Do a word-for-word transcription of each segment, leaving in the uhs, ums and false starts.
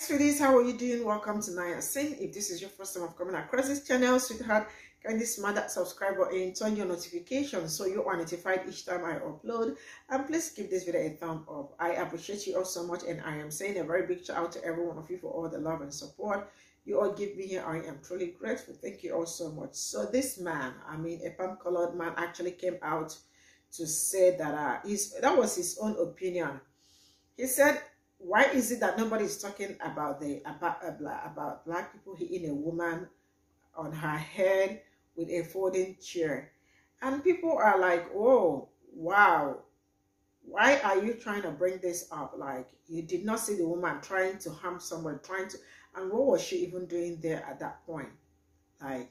For this, how are you doing? Welcome to Naya Sim. If this is your first time of coming across this channel, sweetheart, kindly smash that subscribe button and turn your notifications so you are notified each time I upload. And please give this video a thumb up. I appreciate you all so much, and I am saying a very big shout out to every one of you for all the love and support you all give me here. I am truly grateful. Thank you all so much. So this man, I mean a palm colored man, actually came out to say that uh, his, that was his own opinion. He said, why is it that nobody is talking about the about about black people hitting a woman on her head with a folding chair? And people are like, oh wow, why are you trying to bring this up? Like, you did not see the woman trying to harm someone, trying to, and what was she even doing there at that point? Like,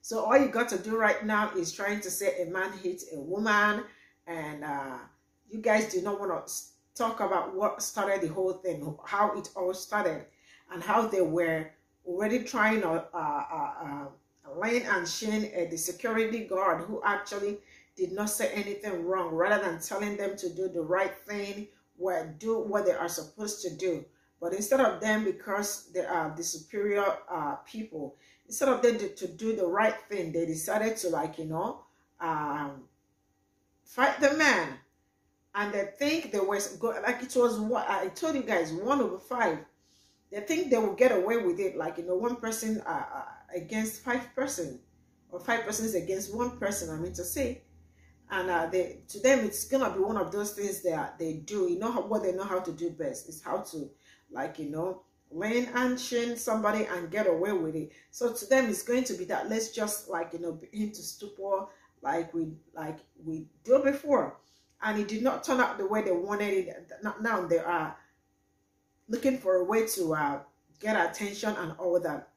so all you got to do right now is trying to say a man hit a woman, and uh you guys do not want to talk about what started the whole thing, how it all started, and how they were already trying to uh, uh, uh, line and shame uh, the security guard who actually did not say anything wrong, rather than telling them to do the right thing, or do what they are supposed to do. But instead of them, because they are the superior uh, people, instead of them to, to do the right thing, they decided to, like, you know, um, fight the man. And they think they were, like, it was what I told you guys, one over five. They think they will get away with it, like, you know, one person uh, uh, against five person, or five persons against one person, I mean to say. And uh, they, to them, it's going to be one of those things that they do. You know how, what they know how to do best is how to, like, you know, lean and shame somebody and get away with it. So to them, it's going to be that, let's just, like, you know, be into stupor like we, like we do before. And it did not turn out the way they wanted it. Now they are looking for a way to uh, get attention and all that.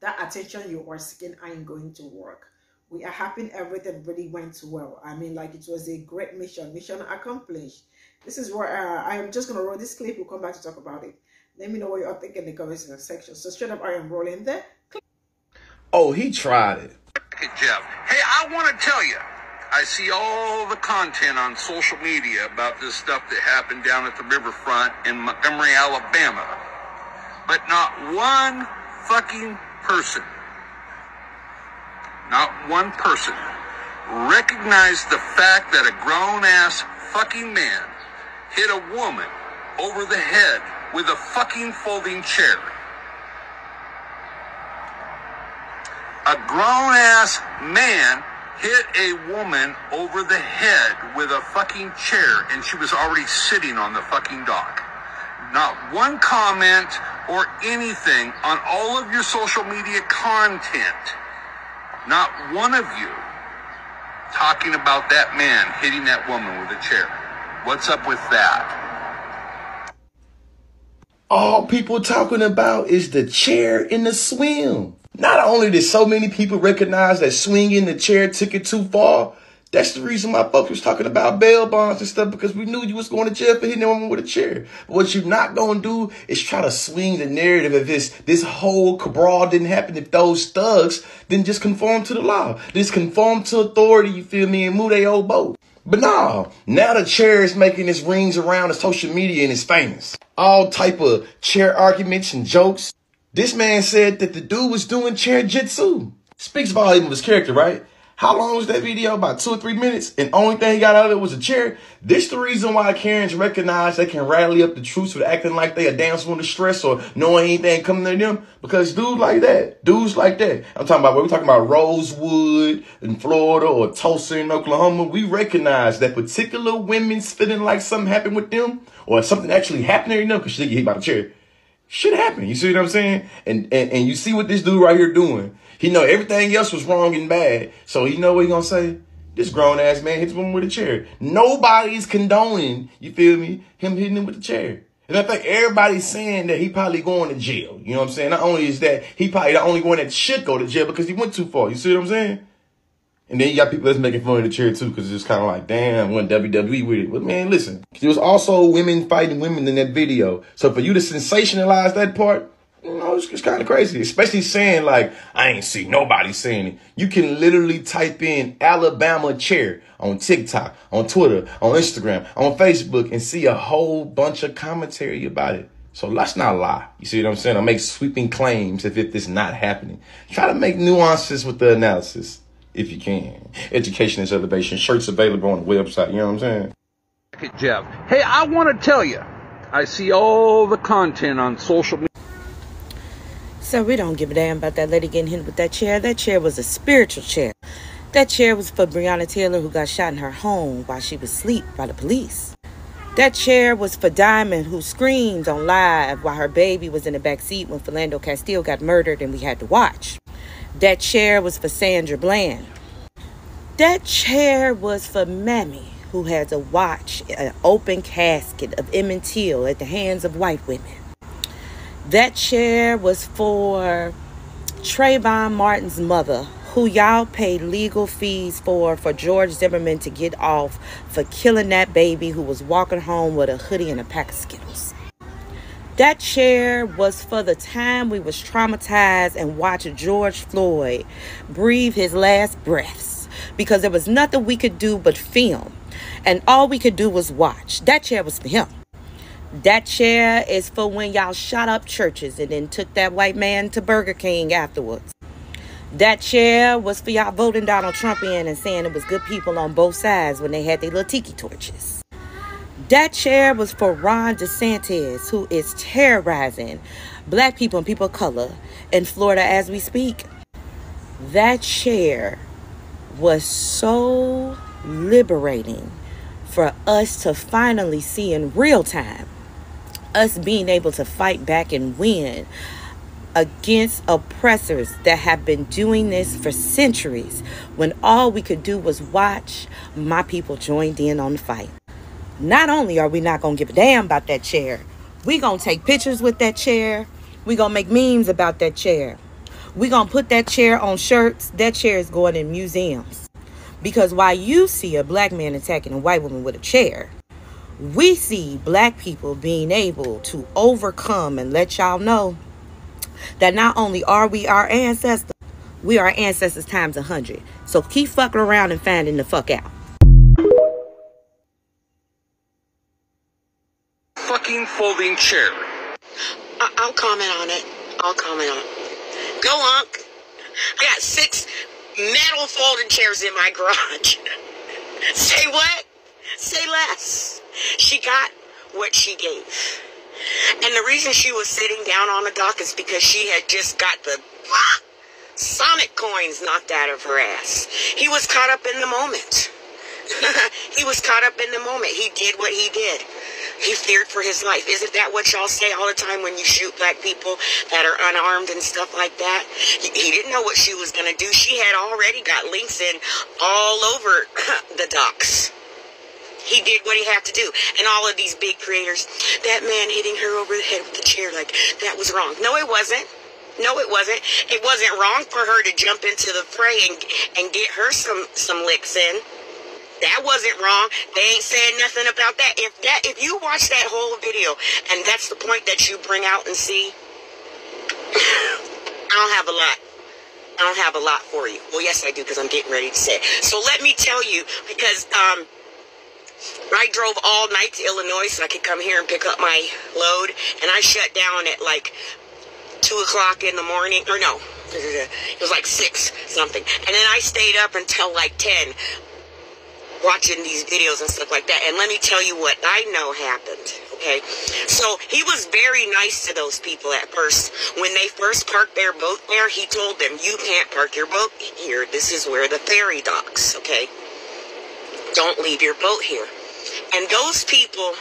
That attention you are seeking ain't going to work. We are happy everything really went well. I mean, like, it was a great mission. Mission accomplished. This is where uh, I am just going to roll this clip. We'll come back to talk about it. Let me know what you all think in the comment section. So straight up, I am rolling there. Oh, he tried it. Good job. Hey, I want to tell you. I see all the content on social media about this stuff that happened down at the riverfront in Montgomery, Alabama. But not one fucking person, not one person, recognized the fact that a grown-ass fucking man hit a woman over the head with a fucking folding chair. A grown-ass man hit a woman over the head with a fucking chair, and she was already sitting on the fucking dock. Not one comment or anything on all of your social media content. Not one of you talking about that man hitting that woman with a chair. What's up with that? All people talking about is the chair in the swim. Not only did so many people recognize that swinging the chair took it too far, that's the reason my folks was talking about bail bonds and stuff, because we knew you was going to jail for hitting a woman with a chair. But what you're not going to do is try to swing the narrative of this. This whole cabal didn't happen if those thugs didn't just conform to the law. Just conform to authority, you feel me, and move they old boat. But no, now the chair is making its rings around the social media and it's famous. All type of chair arguments and jokes. This man said that the dude was doing chair jitsu. Speaks volume of his character, right? How long was that video? About two or three minutes. And only thing he got out of it was a chair. This the reason why Karens recognize they can rally up the troops for acting like they are down from distress or knowing anything coming to them. Because dudes like that, dudes like that. I'm talking about, we're talking about Rosewood in Florida or Tulsa in Oklahoma. We recognize that particular women's feeling like something happened with them or something actually happened to them because she didn't get hit by the chair. Shit happened. You see what I'm saying? And, and and you see what this dude right here doing. He know everything else was wrong and bad. So you know what he gonna say? This grown ass man hits woman with a chair. Nobody's condoning, you feel me, him hitting him with a chair. And in fact, everybody's saying that he probably going to jail. You know what I'm saying? Not only is that, he probably the only one that should go to jail because he went too far. You see what I'm saying? And then you got people that's making fun of the chair too, because it's just kind of like, damn, went W W E with it. But man, listen, there was also women fighting women in that video. So for you to sensationalize that part, you know, it's, it's kind of crazy. Especially saying like, I ain't see nobody saying it. You can literally type in Alabama chair on TikTok, on Twitter, on Instagram, on Facebook, and see a whole bunch of commentary about it. So let's not lie. You see what I'm saying? Don't make sweeping claims if it's not happening. Try to make nuances with the analysis if you can. Education is elevation. Shirts available on the website. You know what I'm saying? Jeff, hey, I want to tell you, I see all the content on social media. So we don't give a damn about that lady getting hit with that chair. That chair was a spiritual chair. That chair was for Breonna Taylor, who got shot in her home while she was asleep by the police. That chair was for Diamond, who screamed on live while her baby was in the back seat when Philando Castile got murdered and we had to watch. That chair was for Sandra Bland. That chair was for Mammy, who has a watch, an open casket of Emmett Till at the hands of white women. That chair was for Trayvon Martin's mother, who y'all paid legal fees for, for George Zimmerman to get off for killing that baby who was walking home with a hoodie and a pack of Skittles. That chair was for the time we was traumatized and watched George Floyd breathe his last breaths because there was nothing we could do but film. And all we could do was watch. That chair was for him. That chair is for when y'all shot up churches and then took that white man to Burger King afterwards. That chair was for y'all voting Donald Trump in and saying it was good people on both sides when they had their little tiki torches. That chair was for Ron DeSantis, who is terrorizing black people and people of color in Florida as we speak. That chair was so liberating for us to finally see in real time, us being able to fight back and win against oppressors that have been doing this for centuries, when all we could do was watch. My people joined in on the fight. Not only are we not gonna give a damn about that chair, we gonna take pictures with that chair, we gonna make memes about that chair, we gonna put that chair on shirts. That chair is going in museums, because while you see a black man attacking a white woman with a chair, we see black people being able to overcome and let y'all know that not only are we our ancestors, we are ancestors times a hundred. So keep fucking around and finding the fuck out. Fucking folding chair. I'll comment on it. I'll comment on it. Go Unc. I got six metal folding chairs in my garage. Say what? Say less. She got what she gave. And the reason she was sitting down on the dock is because she had just got the ah, Sonic coins knocked out of her ass. He was caught up in the moment. He was caught up in the moment. He did what he did. He feared for his life. Isn't that what y'all say all the time when you shoot black people that are unarmed and stuff like that? He didn't know what she was going to do. She had already got links in all over the docks. He did what he had to do. And all of these big creators, that man hitting her over the head with the chair, like, that was wrong. No, it wasn't. No, it wasn't. It wasn't wrong for her to jump into the fray and, and get her some, some licks in. That wasn't wrong. They ain't saying nothing about that. If that, if you watch that whole video, and that's the point that you bring out and see, I don't have a lot. I don't have a lot for you. Well, yes, I do, because I'm getting ready to say it. So let me tell you, because, um, I drove all night to Illinois so I could come here and pick up my load, and I shut down at like two o'clock in the morning, or no, it was like six something, and then I stayed up until like ten watching these videos and stuff like that. And let me tell you what I know happened. Okay, so he was very nice to those people at first. When they first parked their boat there, he told them, you can't park your boat here, this is where the ferry docks, okay, don't leave your boat here. And those people,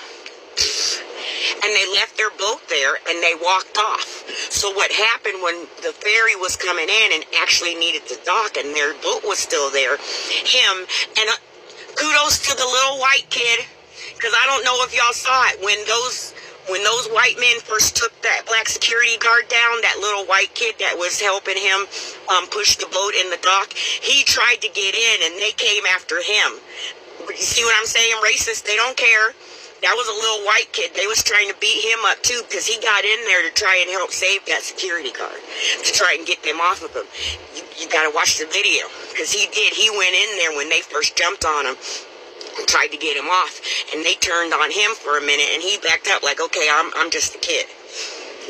and they left their boat there and they walked off. So what happened, when the ferry was coming in and actually needed to dock and their boat was still there, him, and uh, kudos to the little white kid, because I don't know if y'all saw it, when those when those white men first took that black security guard down, that little white kid that was helping him um, push the boat in the dock, he tried to get in and they came after him. You see what I'm saying? Racist, they don't care. That was a little white kid. They was trying to beat him up too, because he got in there to try and help save that security guard, to try and get them off of him. You, you got to watch the video, because he did. He went in there when they first jumped on him and tried to get him off, and they turned on him for a minute, and he backed up like, okay, I'm, I'm just a kid.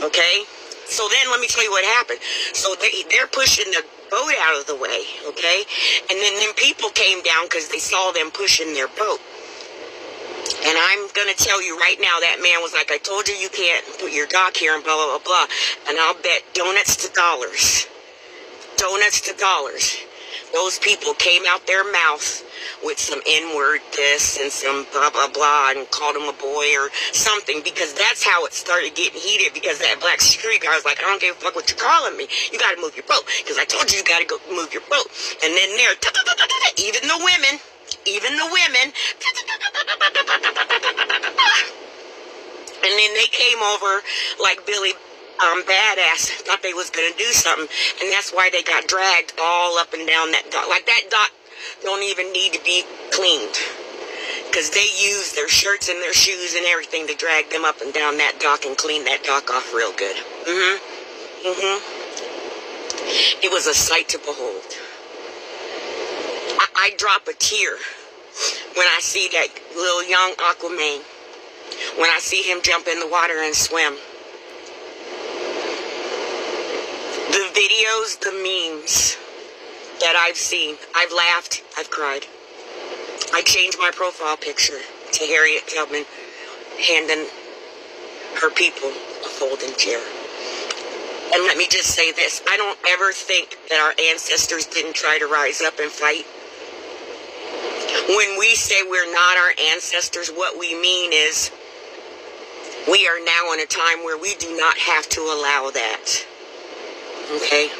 Okay? So then let me tell you what happened. So they, they're pushing the boat out of the way, okay? And then them people came down because they saw them pushing their boat. And I'm going to tell you right now, that man was like, I told you you can't put your dock here and blah, blah, blah, blah. And I'll bet donuts to dollars. Donuts to dollars. Those people came out their mouth with some N-word this and some blah, blah, blah, and called him a boy or something, because that's how it started getting heated, because that black security guy was like, I don't give a fuck what you're calling me. You got to move your boat, because I told you you got to go move your boat. And then there, even the women, even the women, and then they came over like Billy Um, badass, thought they was going to do something, and that's why they got dragged all up and down that dock. Like, that dock don't even need to be cleaned, because they use their shirts and their shoes and everything to drag them up and down that dock and clean that dock off real good. Mm-hmm. Mm-hmm. It was a sight to behold. I, I drop a tear when I see that little young Aquaman, when I see him jump in the water and swim. The videos, the memes that I've seen, I've laughed, I've cried. I changed my profile picture to Harriet Tubman handing her people a folding chair. And let me just say this, I don't ever think that our ancestors didn't try to rise up and fight. When we say we're not our ancestors, what we mean is we are now in a time where we do not have to allow that. Okay,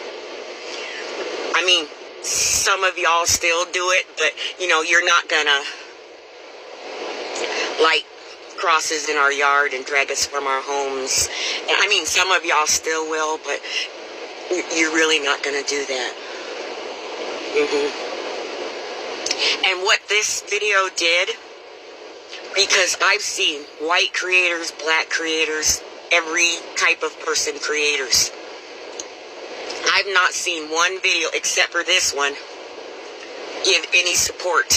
I mean, some of y'all still do it, but, you know, you're not gonna light crosses in our yard and drag us from our homes. And I mean, some of y'all still will, but you're really not gonna do that. Mm-hmm. And what this video did, because I've seen white creators, black creators, every type of person creators. I've not seen one video, except for this one, give any support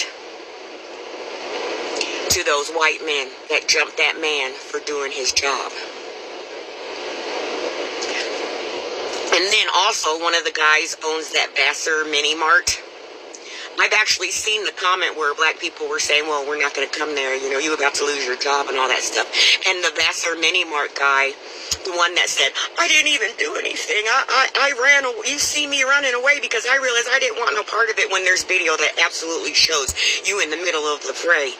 to those white men that jumped that man for doing his job. And then also, one of the guys owns that Vassar Mini Mart. I've actually seen the comment where black people were saying, well, we're not going to come there, you know, you're about to lose your job and all that stuff. And the Vassar Mini Mart guy, the one that said, I didn't even do anything. I, I, I ran away. You see me running away because I realized I didn't want no part of it, when there's video that absolutely shows you in the middle of the fray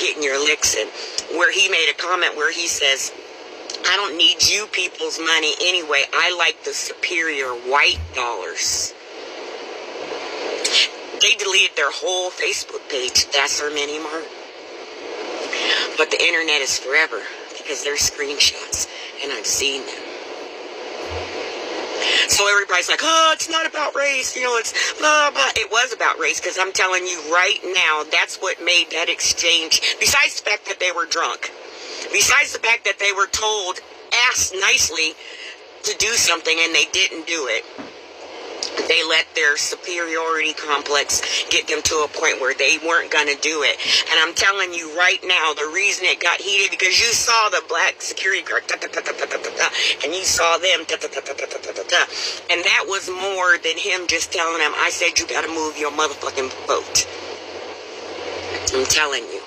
getting your licks in. Where he made a comment where he says, I don't need you people's money anyway. I like the superior white dollars. They deleted their whole Facebook page, Vassar Mini Mart. But the internet is forever, because there's screenshots, and I've seen them. So everybody's like, oh, it's not about race, you know, it's blah, blah. It was about race, because I'm telling you right now, that's what made that exchange, besides the fact that they were drunk, besides the fact that they were told, asked nicely to do something, and they didn't do it. They let their superiority complex get them to a point where they weren't going to do it. And I'm telling you right now, the reason it got heated, because you saw the black security guard, and you saw them, da, da, da, da, da, da, da. And that was more than him just telling them, I said you got to move your motherfucking boat. I'm telling you.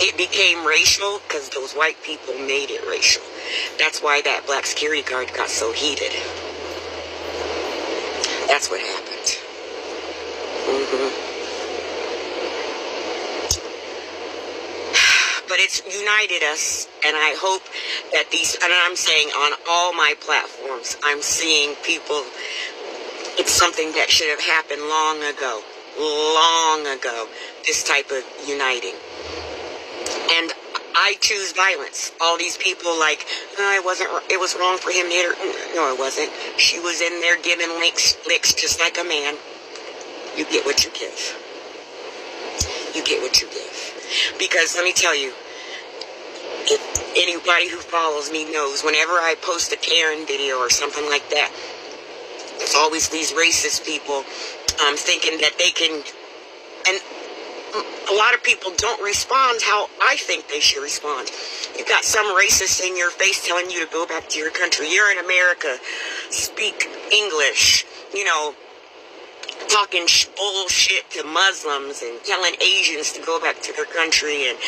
It became racial because those white people made it racial. That's why that black security guard got so heated. That's what happened. Mm-hmm. But it's united us, and I hope that these, and I'm saying on all my platforms, I'm seeing people, it's something that should have happened long ago, long ago, this type of uniting. And I choose violence. All these people like, oh, it wasn't, it was wrong for him to hit her. No, it wasn't. She was in there giving licks, licks just like a man. You get what you give. You get what you give. Because let me tell you, if anybody who follows me knows, whenever I post a Karen video or something like that, it's always these racist people um, thinking that they can, and a lot of people don't respond how I think they should respond. You've got some racist in your face telling you to go back to your country. You're in America. Speak English. You know, talking bullshit to Muslims and telling Asians to go back to their country, and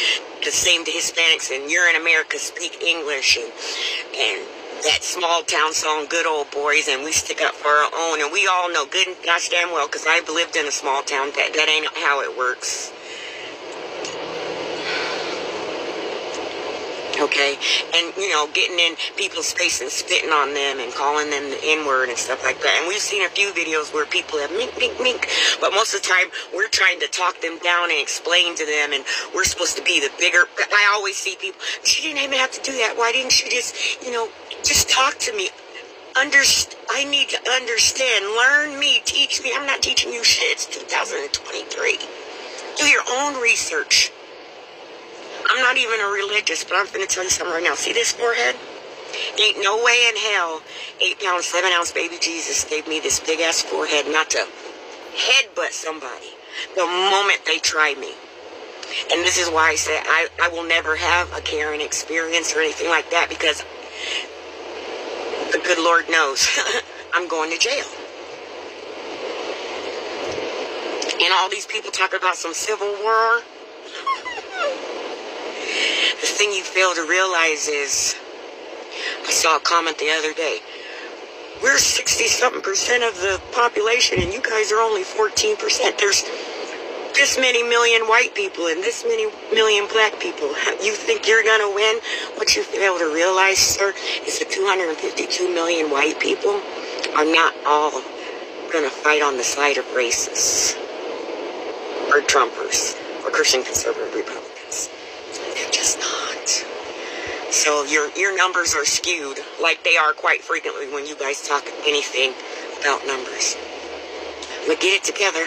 the same to Hispanics, and you're in America, speak English, and and that small town song, Good Old Boys, and we stick up for our own, and we all know good and gosh damn well, because I've lived in a small town, that, that ain't how it works. Okay, and, you know, getting in people's face and spitting on them and calling them the N-word and stuff like that. And we've seen a few videos where people have mink, mink, mink. But most of the time, we're trying to talk them down and explain to them. And we're supposed to be the bigger. I always see people, she didn't even have to do that. Why didn't she just, you know, just talk to me? Underst- I need to understand. Learn me. Teach me. I'm not teaching you shit. It's two thousand twenty-three. Do your own research. I'm not even a religious, but I'm going to tell you something right now. See this forehead? Ain't no way in hell eight pound, seven ounce baby Jesus gave me this big ass forehead not to headbutt somebody the moment they try me. And this is why I say I, I will never have a Karen experience or anything like that, because the good Lord knows I'm going to jail. And all these people talk about some civil war. The thing you fail to realize is, I saw a comment the other day, we're sixty something percent of the population and you guys are only fourteen percent. There's this many million white people and this many million black people. You think you're going to win? What you fail to realize, sir, is the two hundred fifty-two million white people are not all going to fight on the side of racists or Trumpers or Christian conservative Republicans. They're just not. So your your numbers are skewed, like they are quite frequently when you guys talk anything about numbers. But get it together.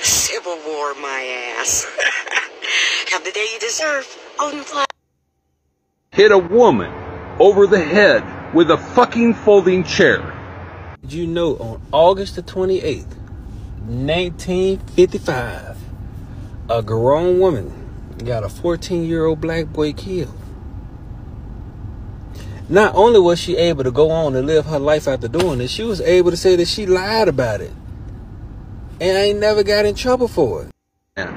Civil war, my ass. Have the day you deserve. Odin Flash. Hit a woman over the head with a fucking folding chair. Did you know on August the twenty-eighth, nineteen fifty-five, a grown woman got a fourteen-year-old black boy killed. Not only was she able to go on and live her life after doing this, she was able to say that she lied about it. And I ain't never got in trouble for it.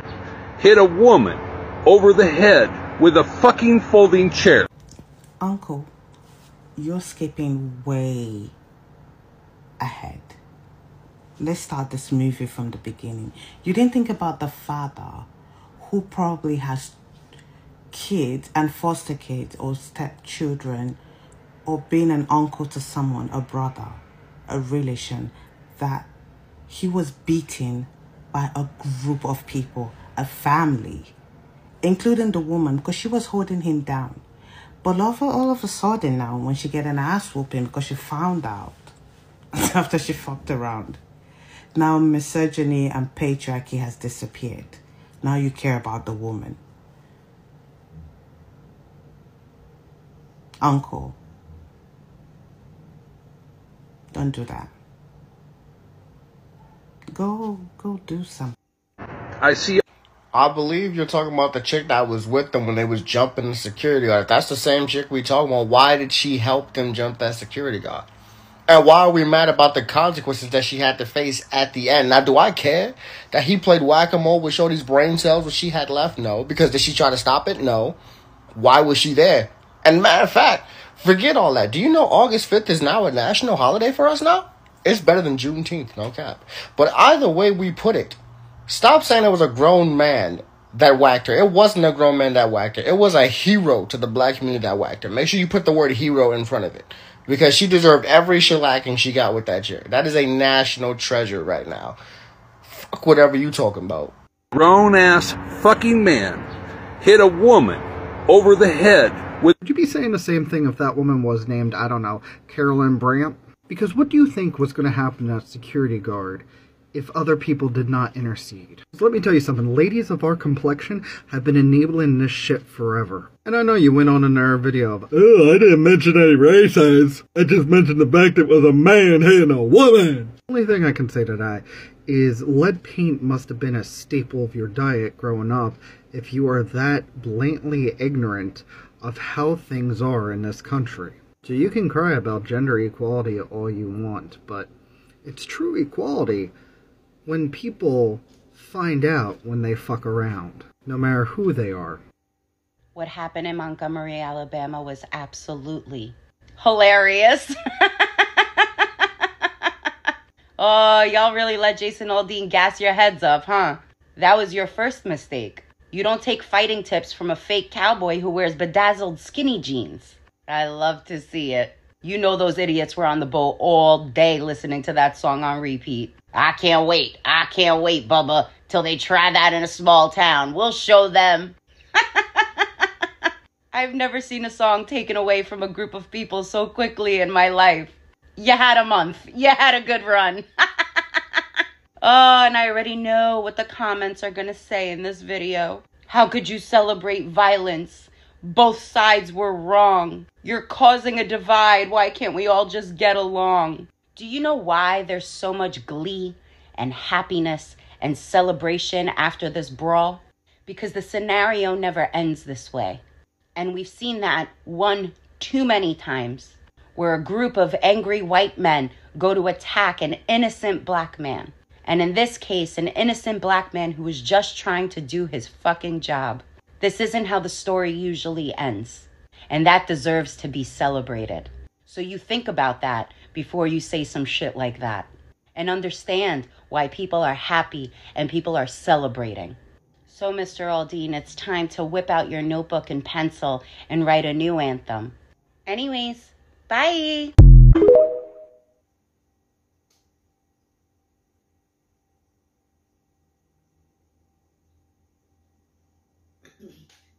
Hit a woman over the head with a fucking folding chair. Uncle, you're skipping way ahead. Let's start this movie from the beginning. You didn't think about the father, who probably has kids and foster kids or stepchildren, or being an uncle to someone, a brother, a relation, that he was beaten by a group of people, a family, including the woman, because she was holding him down. But all of a sudden now, when she get an ass whooping because she found out after she fucked around, now misogyny and patriarchy has disappeared. Now you care about the woman. Uncle, don't do that. Go, go do something. I see. I believe you're talking about the chick that was with them when they was jumping the security guard. That's the same chick we talking about. Why did she help them jump that security guard? And why are we mad about the consequences that she had to face at the end? Now, do I care that he played whack-a-mole with Shorty's brain cells when she had left? No. Because did she try to stop it? No. Why was she there? And matter of fact, forget all that. Do you know August fifth is now a national holiday for us now? It's better than Juneteenth, no cap. But either way we put it, stop saying it was a grown man that whacked her. It wasn't a grown man that whacked her. It was a hero to the black community that whacked her. Make sure you put the word hero in front of it. Because she deserved every shellacking she got with that chair. That is a national treasure right now. Fuck whatever you talking about. Grown ass fucking man hit a woman over the head with... Would you be saying the same thing if that woman was named, I don't know, Carolyn Brandt? Because what do you think was going to happen to that security guard if other people did not intercede? So let me tell you something. Ladies of our complexion have been enabling this shit forever. And I know you went on another video of, oh, I didn't mention any races. I just mentioned the fact that it was a man hitting a woman. The only thing I can say to that is lead paint must have been a staple of your diet growing up if you are that blatantly ignorant of how things are in this country. So you can cry about gender equality all you want, but it's true equality when people find out when they fuck around, no matter who they are. What happened in Montgomery, Alabama was absolutely hilarious. Oh, y'all really let Jason Aldean gas your heads up, huh? That was your first mistake. You don't take fighting tips from a fake cowboy who wears bedazzled skinny jeans. I love to see it. You know those idiots were on the boat all day listening to that song on repeat. I can't wait. I can't wait, Bubba, till they try that in a small town. We'll show them. I've never seen a song taken away from a group of people so quickly in my life. You had a month. You had a good run. Oh, and I already know what the comments are going to say in this video. How could you celebrate violence? Both sides were wrong. You're causing a divide. Why can't we all just get along? Do you know why there's so much glee and happiness and celebration after this brawl? Because the scenario never ends this way. And we've seen that one too many times, where a group of angry white men go to attack an innocent black man. And in this case, an innocent black man who was just trying to do his fucking job. This isn't how the story usually ends. And that deserves to be celebrated. So you think about that before you say some shit like that. And understand why people are happy and people are celebrating. So, Mister Aldean, it's time to whip out your notebook and pencil and write a new anthem. Anyways. Bye!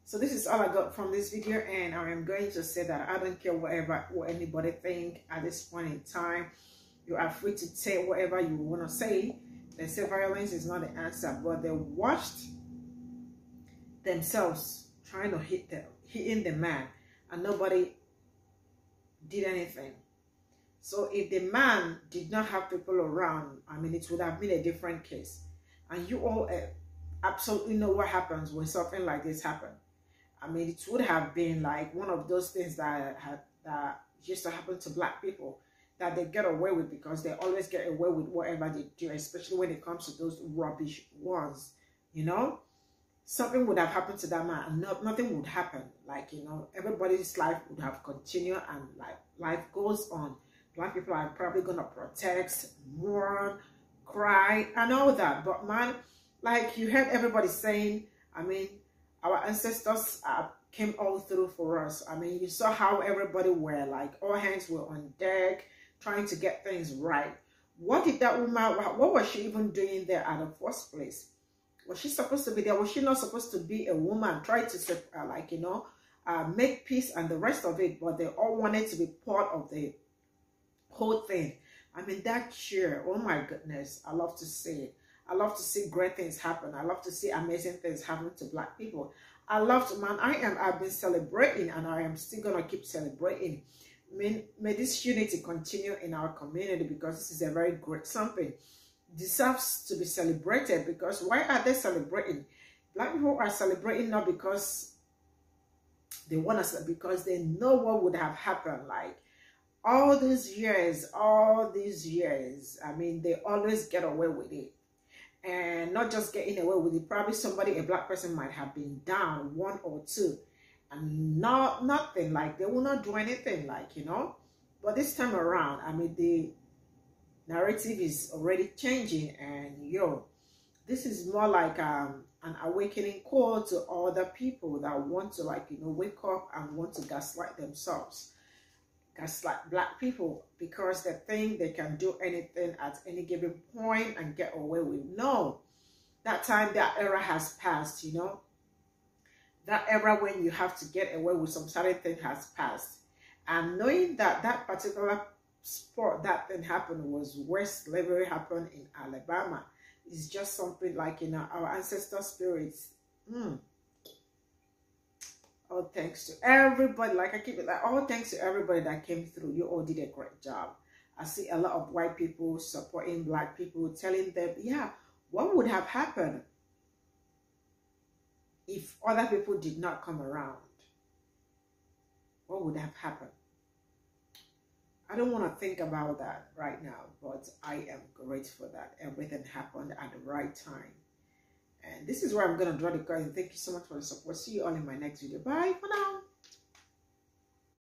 So this is all I got from this video, and I am going to say that I don't care whatever what anybody think at this point in time. You are free to say whatever you want to say. They say violence is not the answer, but they watched themselves trying to hit the hitting the man, and nobody did anything. So if the man did not have people around, I mean, it would have been a different case. And you all uh, absolutely know what happens when something like this happens. I mean, it would have been like one of those things that had that used to happen to black people, that they get away with, because they always get away with whatever they do, especially when it comes to those rubbish ones, you know. Something would have happened to that man, and not, nothing would happen. Like, you know, everybody's life would have continued, and like life goes on. Black people are probably gonna protest, mourn, cry, and all that. But man, like you heard everybody saying, I mean, our ancestors uh, came all through for us. I mean, you saw how everybody were like, all hands were on deck, trying to get things right. What did that woman? What was she even doing there at the first place? Was she supposed to be there? Was she not supposed to be a woman? Try to, uh, like, you know, uh, make peace and the rest of it. But they all wanted to be part of the whole thing. I mean, that cheer, oh my goodness. I love to see it. I love to see great things happen. I love to see amazing things happen to black people. I love to, man, I am, I've been celebrating, and I am still going to keep celebrating. I mean, may this unity continue in our community, because this is a very great something. Deserves to be celebrated, because why are they celebrating? Black people are celebrating not because they want us, because they know what would have happened. Like all these years, all these years, I mean, they always get away with it, and not just getting away with it. Probably somebody, a black person, might have been down one or two, and not nothing. Like they will not do anything. Like you know, but this time around, I mean the narrative is already changing, and yo, this is more like um, an awakening call to other people that want to, like, you know, wake up and want to gaslight themselves, gaslight black people, because they think they can do anything at any given point and get away with. No, that time, that era has passed, you know. That era when you have to get away with some certain thing has passed. And knowing that that particular sport that then happened was where slavery happened in Alabama, it's just something like, you know, our ancestor spirits. mm. All thanks to everybody, like I keep it like all thanks to everybody that came through. You all did a great job. I see a lot of white people supporting black people, telling them, yeah, what would have happened if other people did not come around? What would have happened? I don't want to think about that right now, but I am grateful that everything happened at the right time. And this is where I'm going to draw the curtain. Thank you so much for the support. See you all in my next video. Bye for now.